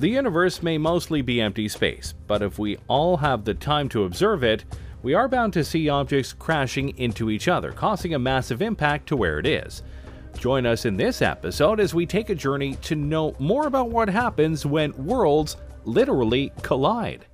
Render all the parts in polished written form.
The universe may mostly be empty space, but if we all have the time to observe it, we are bound to see objects crashing into each other, causing a massive impact to where it is. Join us in this episode as we take a journey to know more about what happens when worlds literally collide.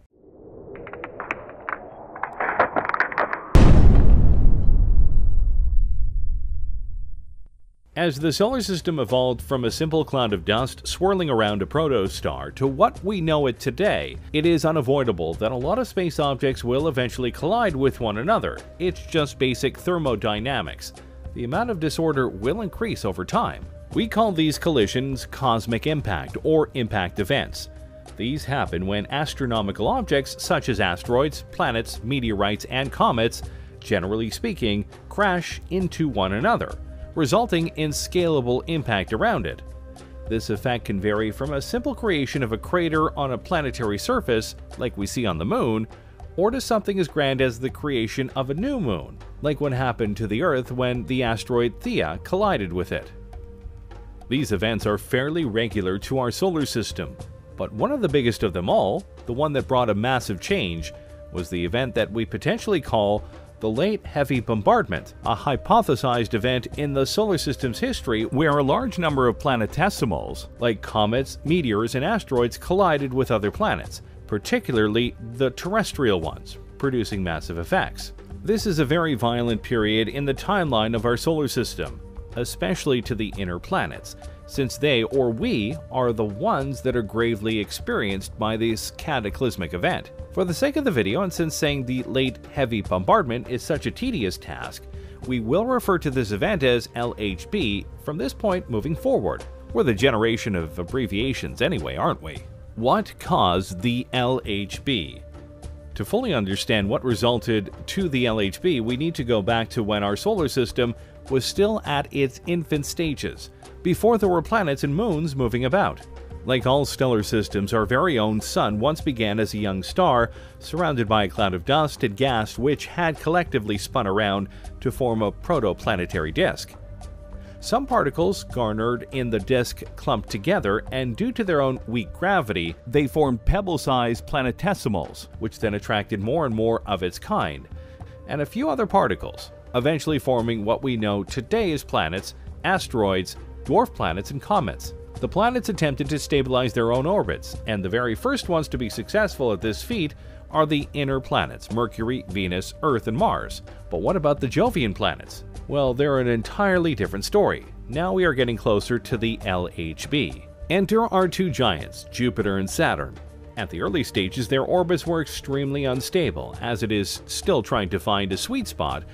As the solar system evolved from a simple cloud of dust swirling around a protostar to what we know it today, it is unavoidable that a lot of space objects will eventually collide with one another. It's just basic thermodynamics. The amount of disorder will increase over time. We call these collisions cosmic impact or impact events. These happen when astronomical objects such as asteroids, planets, meteorites, and comets, generally speaking, crash into one another, resulting in scalable impact around it. This effect can vary from a simple creation of a crater on a planetary surface, like we see on the Moon, or to something as grand as the creation of a new moon, like what happened to the Earth when the asteroid Theia collided with it. These events are fairly regular to our solar system, but one of the biggest of them all, the one that brought a massive change, was the event that we potentially call the Late Heavy Bombardment, a hypothesized event in the solar system's history where a large number of planetesimals, like comets, meteors, and asteroids collided with other planets, particularly the terrestrial ones, producing massive effects. This is a very violent period in the timeline of our solar system, especially to the inner planets, since they or we are the ones that are gravely experienced by this cataclysmic event. For the sake of the video, and since saying the Late Heavy Bombardment is such a tedious task, we will refer to this event as LHB from this point moving forward. We're the generation of abbreviations anyway, aren't we? What caused the LHB? To fully understand what resulted to the LHB, we need to go back to when our solar system was still at its infant stages, before there were planets and moons moving about. Like all stellar systems, our very own Sun once began as a young star, surrounded by a cloud of dust and gas which had collectively spun around to form a protoplanetary disk. Some particles garnered in the disk clumped together, and due to their own weak gravity, they formed pebble-sized planetesimals, which then attracted more and more of its kind, and a few other particles, eventually forming what we know today as planets, asteroids, dwarf planets, and comets. The planets attempted to stabilize their own orbits, and the very first ones to be successful at this feat are the inner planets, Mercury, Venus, Earth, and Mars. But what about the Jovian planets? Well, they're an entirely different story. Now we are getting closer to the LHB. Enter our two giants, Jupiter and Saturn. At the early stages, their orbits were extremely unstable, as it is still trying to find a sweet spot,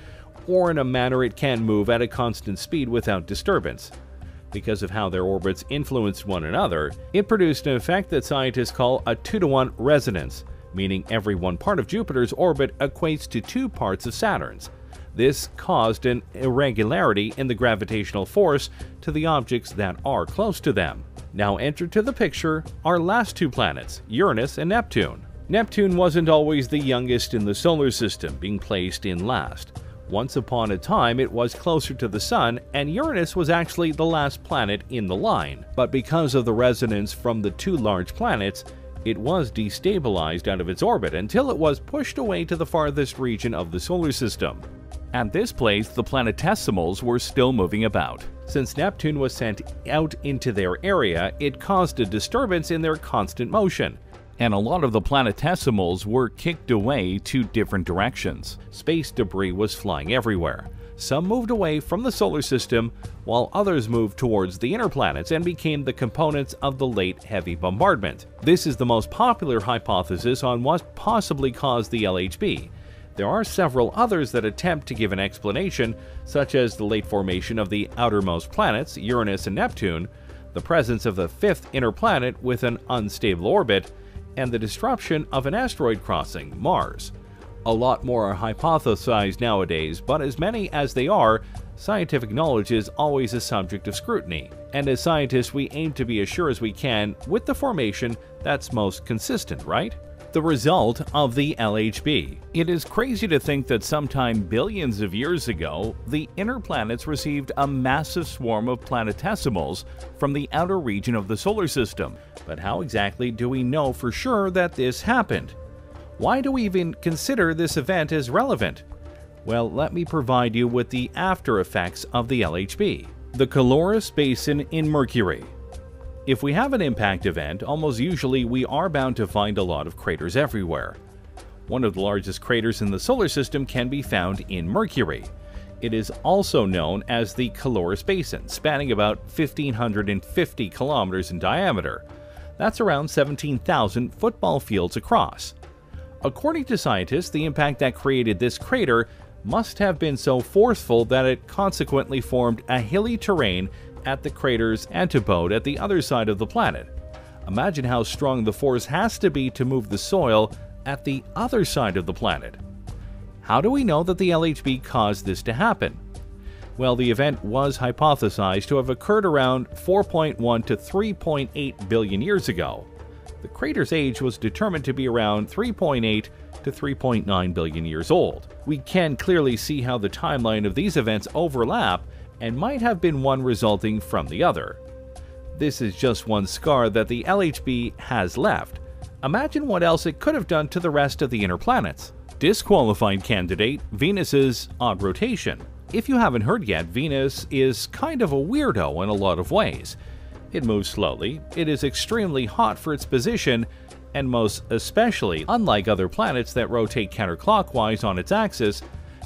or in a manner it can move at a constant speed without disturbance. Because of how their orbits influenced one another, it produced an effect that scientists call a 2-to-1 resonance, meaning every one part of Jupiter's orbit equates to two parts of Saturn's. This caused an irregularity in the gravitational force to the objects that are close to them. Now enter to the picture our last two planets, Uranus and Neptune. Neptune wasn't always the youngest in the solar system, being placed in last. Once upon a time, it was closer to the Sun, and Uranus was actually the last planet in the line. But because of the resonance from the two large planets, it was destabilized out of its orbit until it was pushed away to the farthest region of the solar system. At this place, the planetesimals were still moving about. Since Neptune was sent out into their area, it caused a disturbance in their constant motion, and a lot of the planetesimals were kicked away to different directions. Space debris was flying everywhere. Some moved away from the solar system, while others moved towards the inner planets and became the components of the Late Heavy Bombardment. This is the most popular hypothesis on what possibly caused the LHB. There are several others that attempt to give an explanation, such as the late formation of the outermost planets, Uranus and Neptune, the presence of the fifth inner planet with an unstable orbit, and the disruption of an asteroid crossing, Mars. A lot more are hypothesized nowadays, but as many as they are, scientific knowledge is always a subject of scrutiny, and as scientists we aim to be as sure as we can with the formation that's most consistent, right? the result of the LHB. It is crazy to think that sometime billions of years ago, the inner planets received a massive swarm of planetesimals from the outer region of the solar system. But how exactly do we know for sure that this happened? Why do we even consider this event as relevant? Well, let me provide you with the after effects of the LHB. The Caloris Basin in Mercury. If we have an impact event, almost usually we are bound to find a lot of craters everywhere. One of the largest craters in the solar system can be found in Mercury. It is also known as the Caloris Basin, spanning about 1,550 kilometers in diameter. That's around 17,000 football fields across. According to scientists, the impact that created this crater must have been so forceful that it consequently formed a hilly terrain at the crater's antipode at the other side of the planet. Imagine how strong the force has to be to move the soil at the other side of the planet. How do we know that the LHB caused this to happen? Well, the event was hypothesized to have occurred around 4.1 to 3.8 billion years ago. The crater's age was determined to be around 3.8 to 3.9 billion years old. We can clearly see how the timeline of these events overlap and might have been one resulting from the other. This is just one scar that the LHB has left. Imagine what else it could have done to the rest of the inner planets. Disqualified candidate, Venus's odd rotation. If you haven't heard yet, Venus is kind of a weirdo in a lot of ways. It moves slowly, it is extremely hot for its position, and most especially, unlike other planets that rotate counterclockwise on its axis,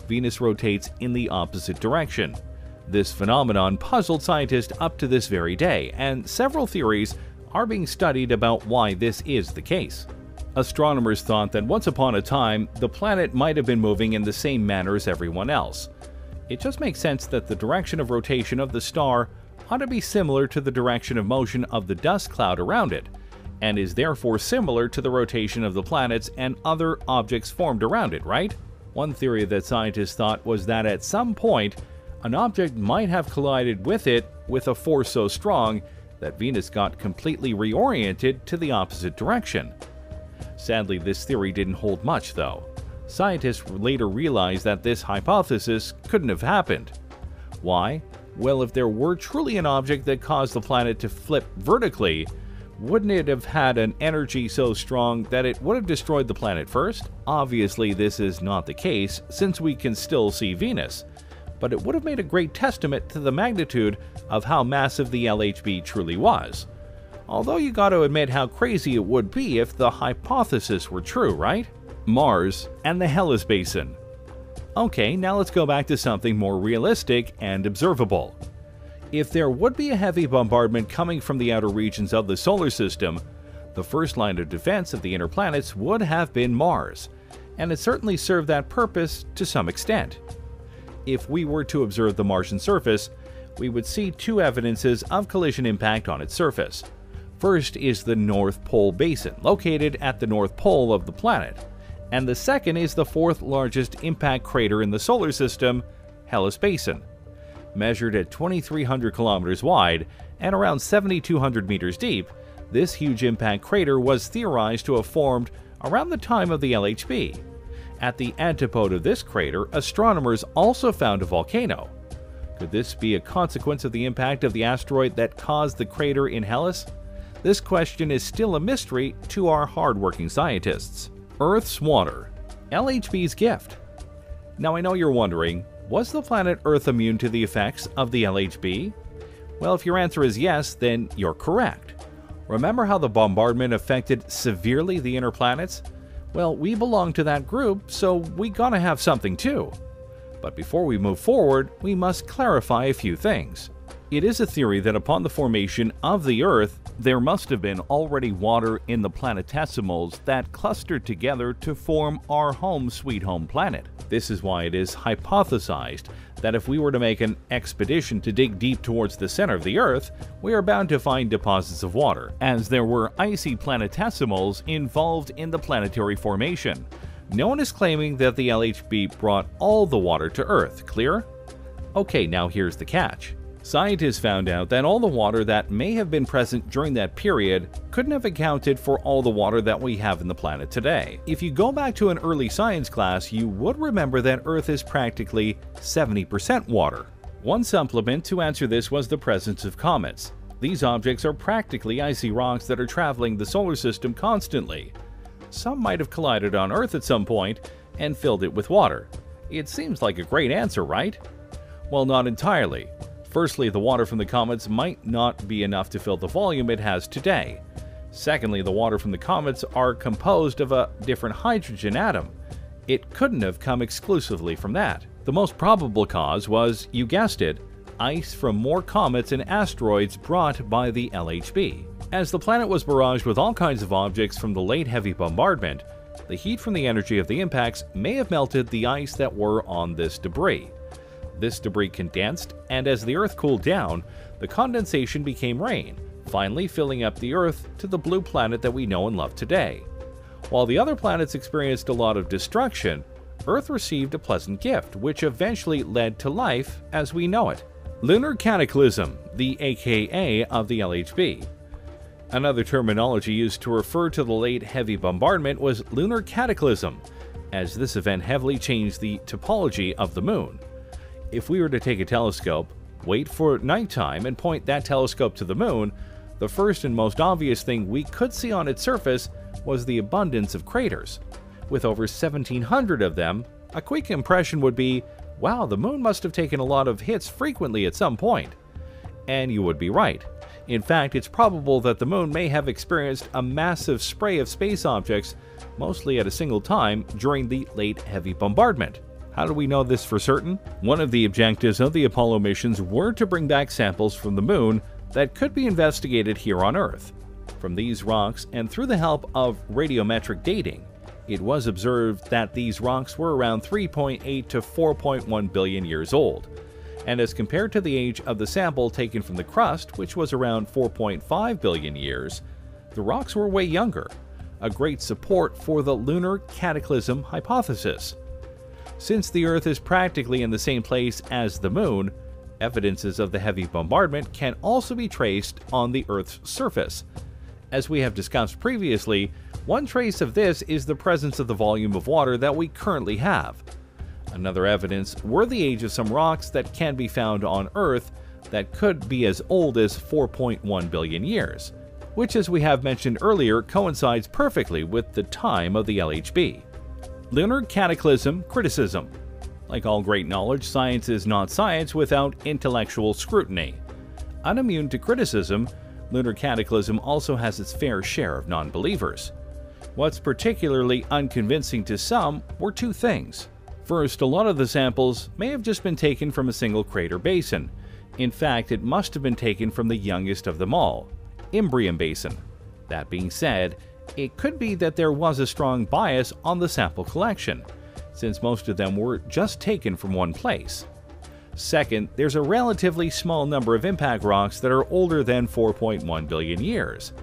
Venus rotates in the opposite direction. This phenomenon puzzled scientists up to this very day, and several theories are being studied about why this is the case. Astronomers thought that once upon a time, the planet might have been moving in the same manner as everyone else. It just makes sense that the direction of rotation of the star ought to be similar to the direction of motion of the dust cloud around it, and is therefore similar to the rotation of the planets and other objects formed around it, right? One theory that scientists thought was that at some point, an object might have collided with it with a force so strong that Venus got completely reoriented to the opposite direction. Sadly, this theory didn't hold much, though. Scientists later realized that this hypothesis couldn't have happened. Why? Well, if there were truly an object that caused the planet to flip vertically, wouldn't it have had an energy so strong that it would have destroyed the planet first? Obviously, this is not the case, since we can still see Venus. But it would have made a great testament to the magnitude of how massive the LHB truly was. Although you got to admit how crazy it would be if the hypothesis were true, right? Mars and the Hellas Basin. Okay, now let's go back to something more realistic and observable. If there would be a heavy bombardment coming from the outer regions of the solar system, the first line of defense of the inner planets would have been Mars, and it certainly served that purpose to some extent. If we were to observe the Martian surface, we would see two evidences of collision impact on its surface. First is the North Pole Basin, located at the North Pole of the planet, and the second is the fourth largest impact crater in the solar system, Hellas Basin. Measured at 2,300 kilometers wide and around 7,200 meters deep, this huge impact crater was theorized to have formed around the time of the LHB. At the antipode of this crater, astronomers also found a volcano. Could this be a consequence of the impact of the asteroid that caused the crater in Hellas? This question is still a mystery to our hard-working scientists. Earth's water, LHB's gift. Now I know you're wondering, was the planet Earth immune to the effects of the LHB? Well, if your answer is yes, then you're correct. Remember how the bombardment affected severely the inner planets? Well, we belong to that group, so we gotta have something too. But before we move forward, we must clarify a few things. It is a theory that upon the formation of the Earth, there must have been already water in the planetesimals that clustered together to form our home sweet home planet. This is why it is hypothesized that if we were to make an expedition to dig deep towards the center of the Earth, we are bound to find deposits of water, as there were icy planetesimals involved in the planetary formation. No one is claiming that the LHB brought all the water to Earth, clear? Okay, now here's the catch. Scientists found out that all the water that may have been present during that period couldn't have accounted for all the water that we have in the planet today. If you go back to an early science class, you would remember that Earth is practically 70% water. One supplement to answer this was the presence of comets. These objects are practically icy rocks that are traveling the solar system constantly. Some might have collided on Earth at some point and filled it with water. It seems like a great answer, right? Well, not entirely. Firstly, the water from the comets might not be enough to fill the volume it has today. Secondly, the water from the comets are composed of a different hydrogen atom. It couldn't have come exclusively from that. The most probable cause was, you guessed it, ice from more comets and asteroids brought by the LHB. As the planet was barraged with all kinds of objects from the late heavy bombardment, the heat from the energy of the impacts may have melted the ice that were on this debris. This debris condensed, and as the Earth cooled down, the condensation became rain, finally filling up the Earth to the blue planet that we know and love today. While the other planets experienced a lot of destruction, Earth received a pleasant gift, which eventually led to life as we know it. Lunar Cataclysm, the aka of the LHB. Another terminology used to refer to the late heavy bombardment was lunar cataclysm, as this event heavily changed the topology of the moon. If we were to take a telescope, wait for nighttime, and point that telescope to the moon, the first and most obvious thing we could see on its surface was the abundance of craters. With over 1,700 of them, a quick impression would be, wow, the moon must have taken a lot of hits frequently at some point. And you would be right. In fact, it's probable that the moon may have experienced a massive spray of space objects, mostly at a single time, during the late heavy bombardment. How do we know this for certain? One of the objectives of the Apollo missions were to bring back samples from the moon that could be investigated here on Earth. From these rocks, and through the help of radiometric dating, it was observed that these rocks were around 3.8 to 4.1 billion years old, and as compared to the age of the sample taken from the crust, which was around 4.5 billion years, the rocks were way younger, a great support for the lunar cataclysm hypothesis. Since the Earth is practically in the same place as the moon, evidences of the heavy bombardment can also be traced on the Earth's surface. As we have discussed previously, one trace of this is the presence of the volume of water that we currently have. Another evidence were the age of some rocks that can be found on Earth that could be as old as 4.1 billion years, which, as we have mentioned earlier, coincides perfectly with the time of the LHB. Lunar Cataclysm Criticism. Like all great knowledge, science is not science without intellectual scrutiny. Unimmune to criticism, lunar cataclysm also has its fair share of non-believers. What's particularly unconvincing to some were two things. First, a lot of the samples may have just been taken from a single crater basin. In fact, it must have been taken from the youngest of them all, Imbrium Basin. That being said, it could be that there was a strong bias on the sample collection, since most of them were just taken from one place. Second, there's a relatively small number of impact rocks that are older than 4.1 billion years.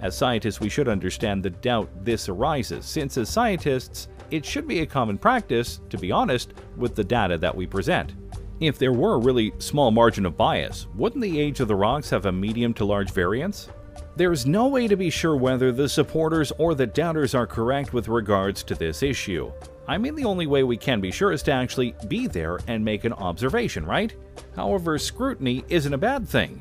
As scientists, we should understand the doubt this arises, since as scientists, it should be a common practice to be honest with the data that we present. If there were a really small margin of bias, wouldn't the age of the rocks have a medium to large variance? There's no way to be sure whether the supporters or the doubters are correct with regards to this issue. I mean, the only way we can be sure is to actually be there and make an observation, right? However, scrutiny isn't a bad thing.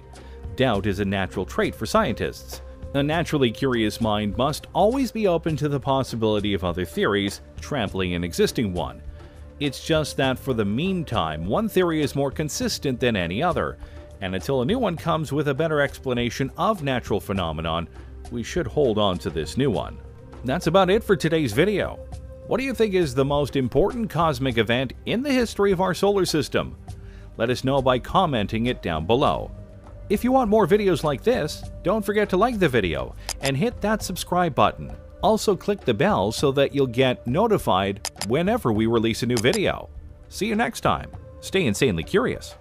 Doubt is a natural trait for scientists. A naturally curious mind must always be open to the possibility of other theories, trampling an existing one. It's just that for the meantime, one theory is more consistent than any other, and until a new one comes with a better explanation of natural phenomenon, we should hold on to this new one. That's about it for today's video. What do you think is the most important cosmic event in the history of our solar system? Let us know by commenting it down below. If you want more videos like this, don't forget to like the video and hit that subscribe button. Also click the bell so that you'll get notified whenever we release a new video. See you next time. Stay insanely curious.